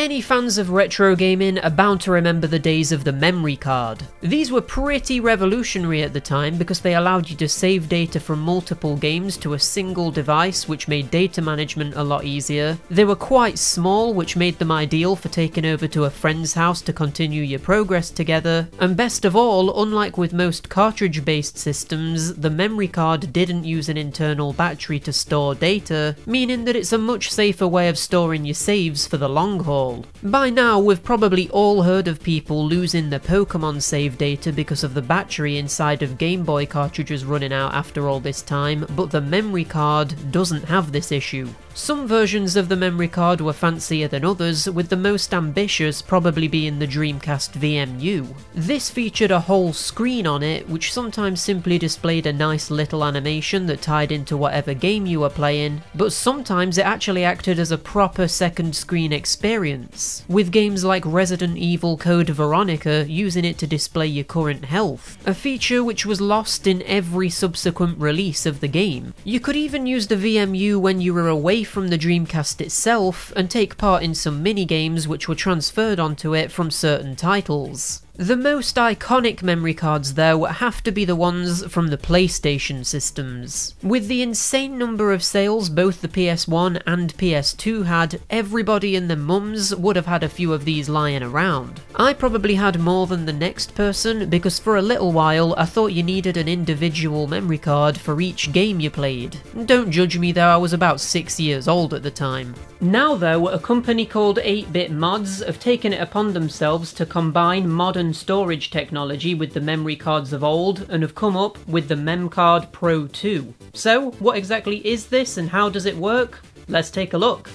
Any fans of retro gaming are bound to remember the days of the memory card. These were pretty revolutionary at the time because they allowed you to save data from multiple games to a single device, which made data management a lot easier. They were quite small, which made them ideal for taking over to a friend's house to continue your progress together. And best of all, unlike with most cartridge-based systems, the memory card didn't use an internal battery to store data, meaning that it's a much safer way of storing your saves for the long haul. By now, we've probably all heard of people losing their Pokemon save data because of the battery inside of Game Boy cartridges running out after all this time, but the memory card doesn't have this issue. Some versions of the memory card were fancier than others, with the most ambitious probably being the Dreamcast VMU. This featured a whole screen on it, which sometimes simply displayed a nice little animation that tied into whatever game you were playing, but sometimes it actually acted as a proper second screen experience, with games like Resident Evil Code Veronica using it to display your current health, a feature which was lost in every subsequent release of the game. You could even use the VMU when you were away from the Dreamcast itself and take part in some mini-games which were transferred onto it from certain titles. The most iconic memory cards though have to be the ones from the PlayStation systems. With the insane number of sales both the PS1 and PS2 had, everybody and their mums would have had a few of these lying around. I probably had more than the next person because for a little while I thought you needed an individual memory card for each game you played. Don't judge me though, I was about 6 years old at the time. Now though, a company called 8-Bit Mods have taken it upon themselves to combine modern storage technology with the memory cards of old and have come up with the MemCard PRO 2. So, what exactly is this and how does it work? Let's take a look.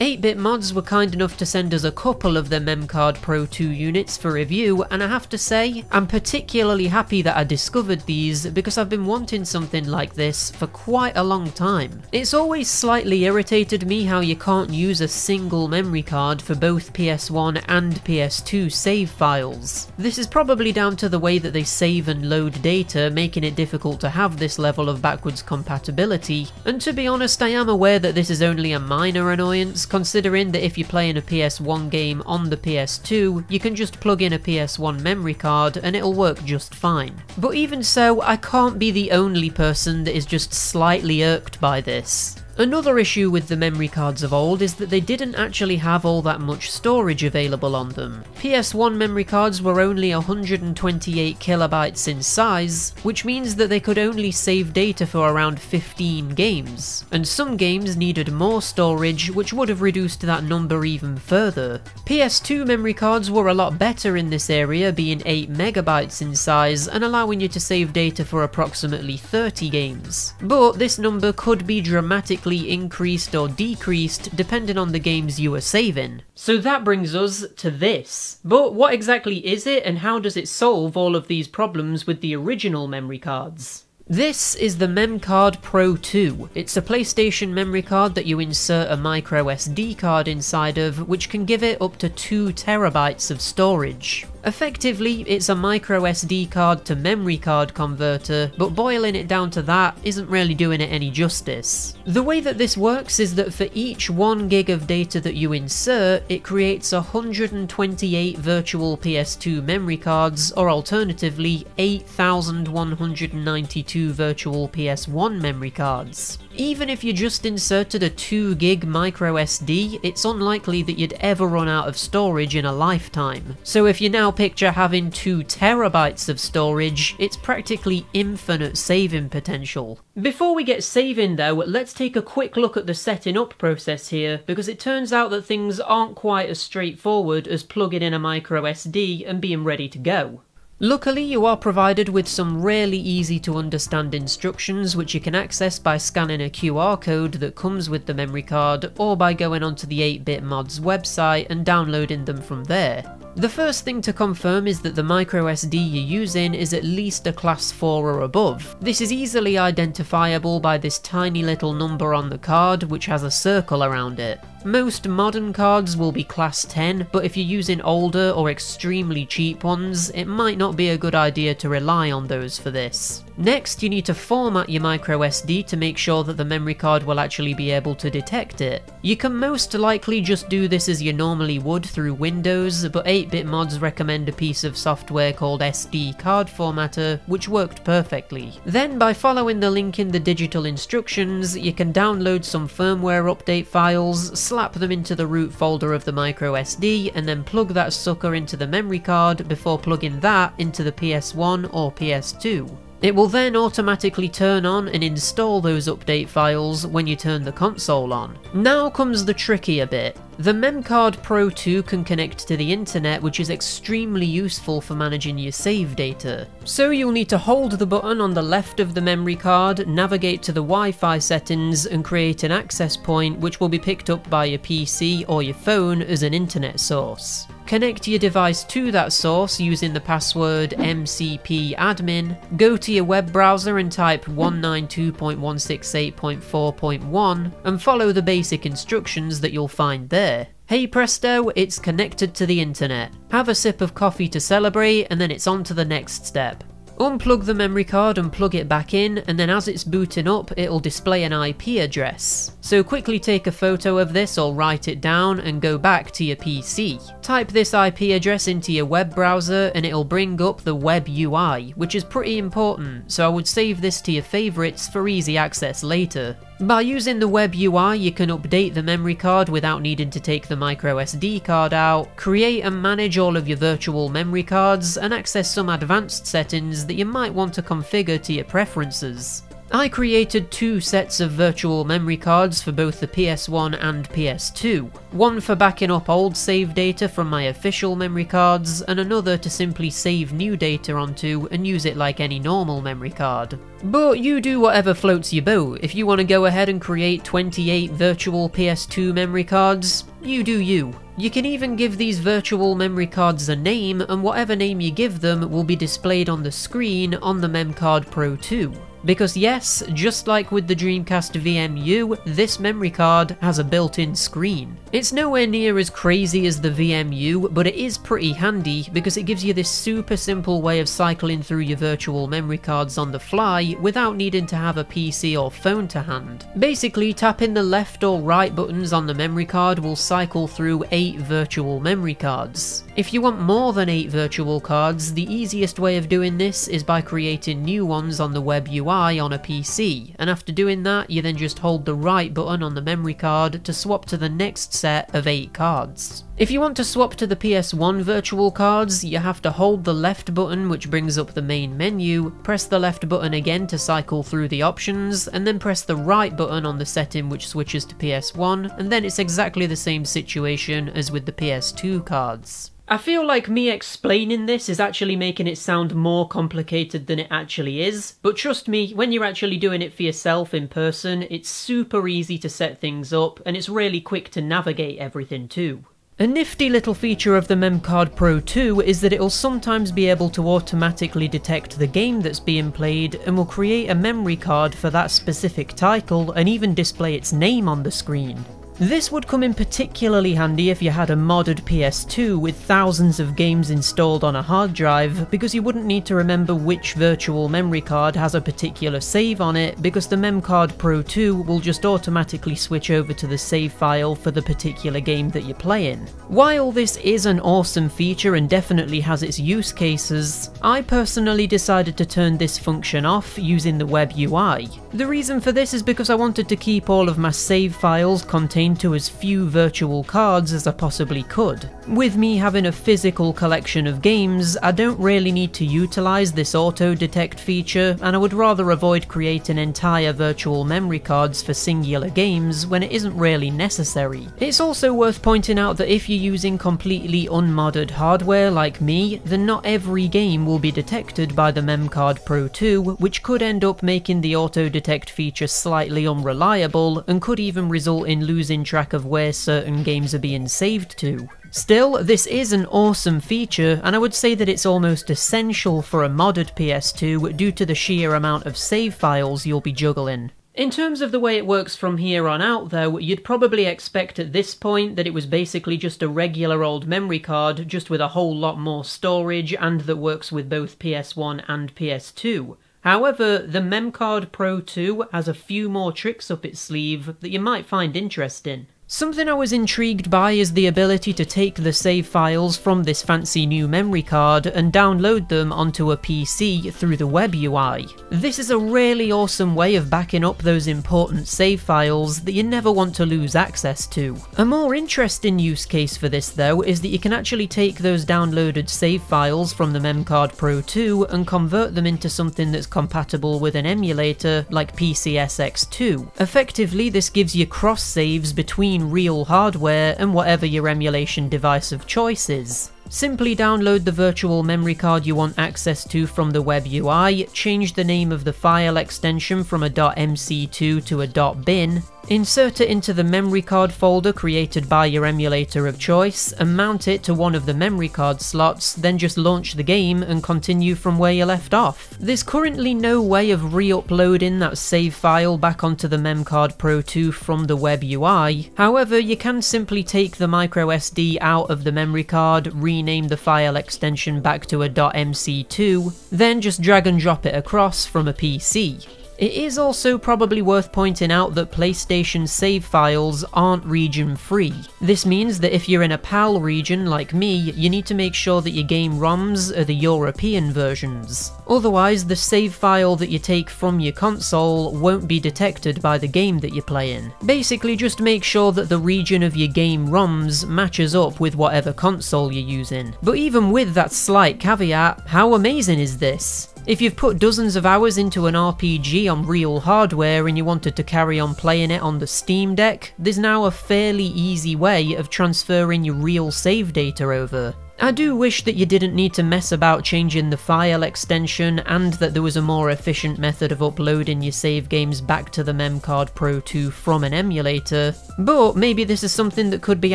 8-Bit Mods were kind enough to send us a couple of their MemCard PRO 2 units for review, and I have to say, I'm particularly happy that I discovered these because I've been wanting something like this for quite a long time. It's always slightly irritated me how you can't use a single memory card for both PS1 and PS2 save files. This is probably down to the way that they save and load data, making it difficult to have this level of backwards compatibility, and to be honest I am aware that this is only a minor annoyance, considering that if you're playing a PS1 game on the PS2, you can just plug in a PS1 memory card and it'll work just fine. But even so, I can't be the only person that is just slightly irked by this. Another issue with the memory cards of old is that they didn't actually have all that much storage available on them. PS1 memory cards were only 128 kilobytes in size, which means that they could only save data for around 15 games, and some games needed more storage, which would have reduced that number even further. PS2 memory cards were a lot better in this area, being 8 megabytes in size and allowing you to save data for approximately 30 games, but this number could be dramatically increased or decreased depending on the games you are saving. So that brings us to this. But what exactly is it and how does it solve all of these problems with the original memory cards? This is the MemCard PRO 2. It's a PlayStation memory card that you insert a micro SD card inside of, which can give it up to 2 terabytes of storage. Effectively, it's a micro SD card to memory card converter, but boiling it down to that isn't really doing it any justice. The way that this works is that for each 1 gig of data that you insert, it creates 128 virtual PS2 memory cards, or alternatively, 8,192 virtual PS1 memory cards. Even if you just inserted a 2 gig micro SD, it's unlikely that you'd ever run out of storage in a lifetime. So if you now picture having 2 terabytes of storage, it's practically infinite saving potential. Before we get saving though, let's take a quick look at the setting up process here, because it turns out that things aren't quite as straightforward as plugging in a micro SD and being ready to go. Luckily, you are provided with some really easy to understand instructions which you can access by scanning a QR code that comes with the memory card, or by going onto the 8-Bit Mods website and downloading them from there. The first thing to confirm is that the microSD you're using is at least a class 4 or above. This is easily identifiable by this tiny little number on the card which has a circle around it. Most modern cards will be class 10, but if you're using older or extremely cheap ones, it might not be a good idea to rely on those for this. Next, you need to format your microSD to make sure that the memory card will actually be able to detect it. You can most likely just do this as you normally would through Windows, but 8-Bit Mods recommend a piece of software called SD Card Formatter, which worked perfectly. Then, by following the link in the digital instructions, you can download some firmware update files, slap them into the root folder of the microSD, and then plug that sucker into the memory card before plugging that into the PS1 or PS2. It will then automatically turn on and install those update files when you turn the console on. Now comes the trickier bit. The MemCard PRO 2 can connect to the internet, which is extremely useful for managing your save data. So you'll need to hold the button on the left of the memory card, navigate to the Wi-Fi settings, and create an access point which will be picked up by your PC or your phone as an internet source. Connect your device to that source using the password mcpadmin, go to your web browser and type 192.168.4.1 and follow the basic instructions that you'll find there. Hey presto, it's connected to the internet. Have a sip of coffee to celebrate, and then it's on to the next step. Unplug the memory card and plug it back in, and then as it's booting up, it'll display an IP address. So quickly take a photo of this or write it down and go back to your PC. Type this IP address into your web browser and it'll bring up the web UI, which is pretty important, so I would save this to your favorites for easy access later. By using the web UI, you can update the memory card without needing to take the microSD card out, create and manage all of your virtual memory cards, and access some advanced settings that you might want to configure to your preferences. I created two sets of virtual memory cards for both the PS1 and PS2, one for backing up old save data from my official memory cards, and another to simply save new data onto and use it like any normal memory card. But you do whatever floats your boat. If you want to go ahead and create 28 virtual PS2 memory cards, you do you. You can even give these virtual memory cards a name, and whatever name you give them will be displayed on the screen on the MemCard PRO 2. Because yes, just like with the Dreamcast VMU, this memory card has a built-in screen. It's nowhere near as crazy as the VMU, but it is pretty handy because it gives you this super simple way of cycling through your virtual memory cards on the fly without needing to have a PC or phone to hand. Basically, tapping the left or right buttons on the memory card will cycle through 8 virtual memory cards. If you want more than 8 virtual cards, the easiest way of doing this is by creating new ones on the web UI on a PC, and after doing that, you then just hold the right button on the memory card to swap to the next set of 8 cards. If you want to swap to the PS1 virtual cards, you have to hold the left button, which brings up the main menu, press the left button again to cycle through the options, and then press the right button on the setting which switches to PS1, and then it's exactly the same situation as with the PS2 cards. I feel like me explaining this is actually making it sound more complicated than it actually is, but trust me, when you're actually doing it for yourself in person, it's super easy to set things up, and it's really quick to navigate everything too. A nifty little feature of the MemCard PRO 2 is that it'll sometimes be able to automatically detect the game that's being played and will create a memory card for that specific title and even display its name on the screen. This would come in particularly handy if you had a modded PS2 with thousands of games installed on a hard drive, because you wouldn't need to remember which virtual memory card has a particular save on it, because the MemCard PRO 2 will just automatically switch over to the save file for the particular game that you're playing. While this is an awesome feature and definitely has its use cases, I personally decided to turn this function off using the web UI. The reason for this is because I wanted to keep all of my save files contained to as few virtual cards as I possibly could. With me having a physical collection of games, I don't really need to utilize this auto detect feature, and I would rather avoid creating entire virtual memory cards for singular games when it isn't really necessary. It's also worth pointing out that if you're using completely unmodded hardware like me, then not every game will be detected by the MemCard PRO 2, which could end up making the auto detect feature slightly unreliable and could even result in losing track of where certain games are being saved to. Still, this is an awesome feature, and I would say that it's almost essential for a modded PS2 due to the sheer amount of save files you'll be juggling. In terms of the way it works from here on out though, you'd probably expect at this point that it was basically just a regular old memory card, just with a whole lot more storage and that works with both PS1 and PS2. However, the MemCard PRO 2 has a few more tricks up its sleeve that you might find interesting. Something I was intrigued by is the ability to take the save files from this fancy new memory card and download them onto a PC through the web UI. This is a really awesome way of backing up those important save files that you never want to lose access to. A more interesting use case for this though is that you can actually take those downloaded save files from the MemCard PRO 2 and convert them into something that's compatible with an emulator like PCSX2. Effectively, this gives you cross saves between real hardware and whatever your emulation device of choice is. Simply download the virtual memory card you want access to from the web UI, change the name of the file extension from a .mc2 to a .bin, insert it into the memory card folder created by your emulator of choice, and mount it to one of the memory card slots, then just launch the game and continue from where you left off. There's currently no way of re-uploading that save file back onto the MemCard PRO 2 from the web UI, however you can simply take the microSD out of the memory card, rename the file extension back to a .mc2, then just drag and drop it across from a PC. It is also probably worth pointing out that PlayStation save files aren't region free. This means that if you're in a PAL region like me, you need to make sure that your game ROMs are the European versions. Otherwise, the save file that you take from your console won't be detected by the game that you're playing. Basically, just make sure that the region of your game ROMs matches up with whatever console you're using. But even with that slight caveat, how amazing is this? If you've put dozens of hours into an RPG on real hardware and you wanted to carry on playing it on the Steam Deck, there's now a fairly easy way of transferring your real save data over. I do wish that you didn't need to mess about changing the file extension and that there was a more efficient method of uploading your save games back to the MemCard PRO 2 from an emulator, but maybe this is something that could be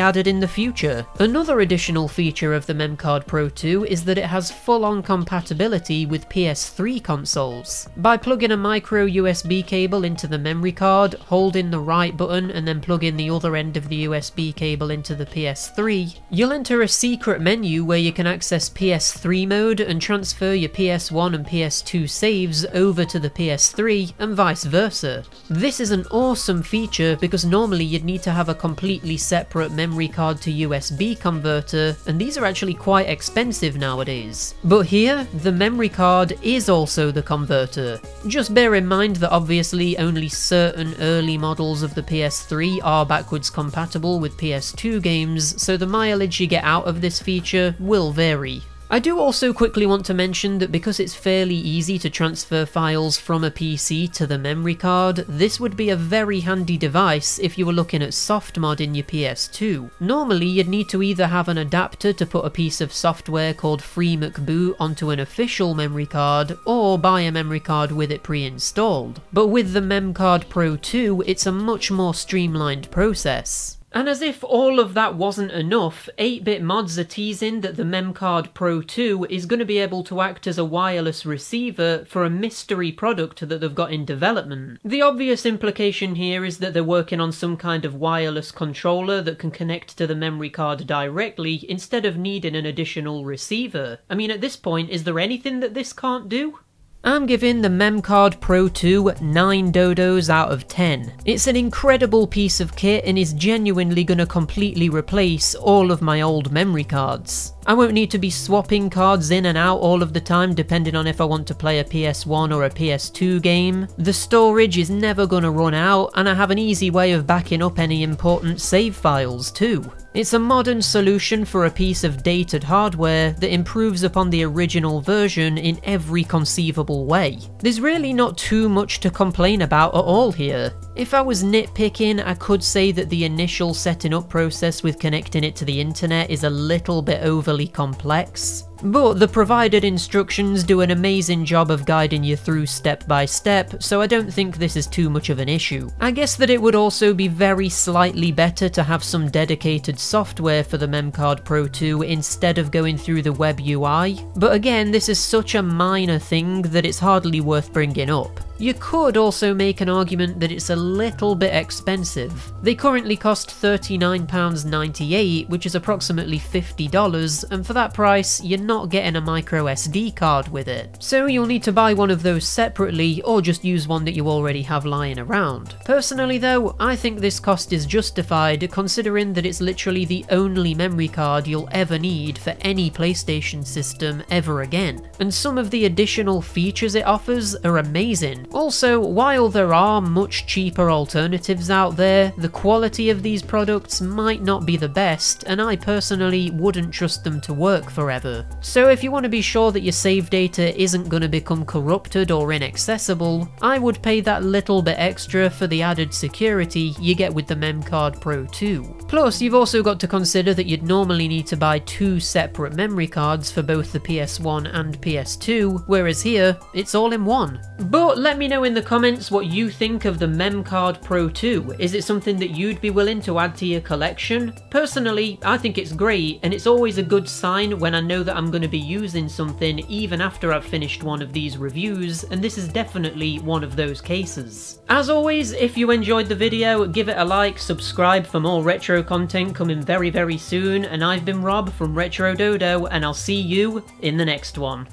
added in the future. Another additional feature of the MemCard PRO 2 is that it has full-on compatibility with PS3 consoles. By plugging a micro USB cable into the memory card, holding the right button and then plugging the other end of the USB cable into the PS3, you'll enter a secret menu where you can access PS3 mode and transfer your PS1 and PS2 saves over to the PS3 and vice versa. This is an awesome feature because normally you'd need to have a completely separate memory card to USB converter, and these are actually quite expensive nowadays. But here, the memory card is also the converter. Just bear in mind that obviously only certain early models of the PS3 are backwards compatible with PS2 games, so the mileage you get out of this feature will vary. I do also quickly want to mention that because it's fairly easy to transfer files from a PC to the memory card, this would be a very handy device if you were looking at soft modding your PS2. Normally you'd need to either have an adapter to put a piece of software called FreeMCBoot onto an official memory card, or buy a memory card with it pre-installed. But with the MemCard PRO 2, it's a much more streamlined process. And as if all of that wasn't enough, 8-Bit Mods are teasing that the MemCard PRO 2 is going to be able to act as a wireless receiver for a mystery product that they've got in development. The obvious implication here is that they're working on some kind of wireless controller that can connect to the memory card directly instead of needing an additional receiver. I mean, at this point, is there anything that this can't do? I'm giving the MemCard PRO 2 9 dodos out of 10. It's an incredible piece of kit and is genuinely going to completely replace all of my old memory cards. I won't need to be swapping cards in and out all of the time depending on if I want to play a PS1 or a PS2 game. The storage is never going to run out, and I have an easy way of backing up any important save files too. It's a modern solution for a piece of dated hardware that improves upon the original version in every conceivable way. There's really not too much to complain about at all here. If I was nitpicking, I could say that the initial setting up process with connecting it to the internet is a little bit overly complex. But the provided instructions do an amazing job of guiding you through step by step, so I don't think this is too much of an issue. I guess that it would also be very slightly better to have some dedicated software for the MemCard PRO 2 instead of going through the web UI, but again, this is such a minor thing that it's hardly worth bringing up. You could also make an argument that it's a little bit expensive. They currently cost £39.98, which is approximately $50, and for that price, you're not getting a micro SD card with it. So you'll need to buy one of those separately, or just use one that you already have lying around. Personally though, I think this cost is justified, considering that it's literally the only memory card you'll ever need for any PlayStation system ever again. And some of the additional features it offers are amazing. Also, while there are much cheaper alternatives out there, the quality of these products might not be the best, and I personally wouldn't trust them to work forever. So if you want to be sure that your save data isn't going to become corrupted or inaccessible, I would pay that little bit extra for the added security you get with the MemCard PRO 2. Plus, you've also got to consider that you'd normally need to buy two separate memory cards for both the PS1 and PS2, whereas here, it's all in one. But let me know in the comments what you think of the MemCard PRO 2. Is it something that you'd be willing to add to your collection? Personally, I think it's great, and it's always a good sign when I know that I'm going to be using something even after I've finished one of these reviews, and this is definitely one of those cases. As always, if you enjoyed the video, give it a like, subscribe for more retro content coming very, very soon, and I've been Rob from Retro Dodo, and I'll see you in the next one.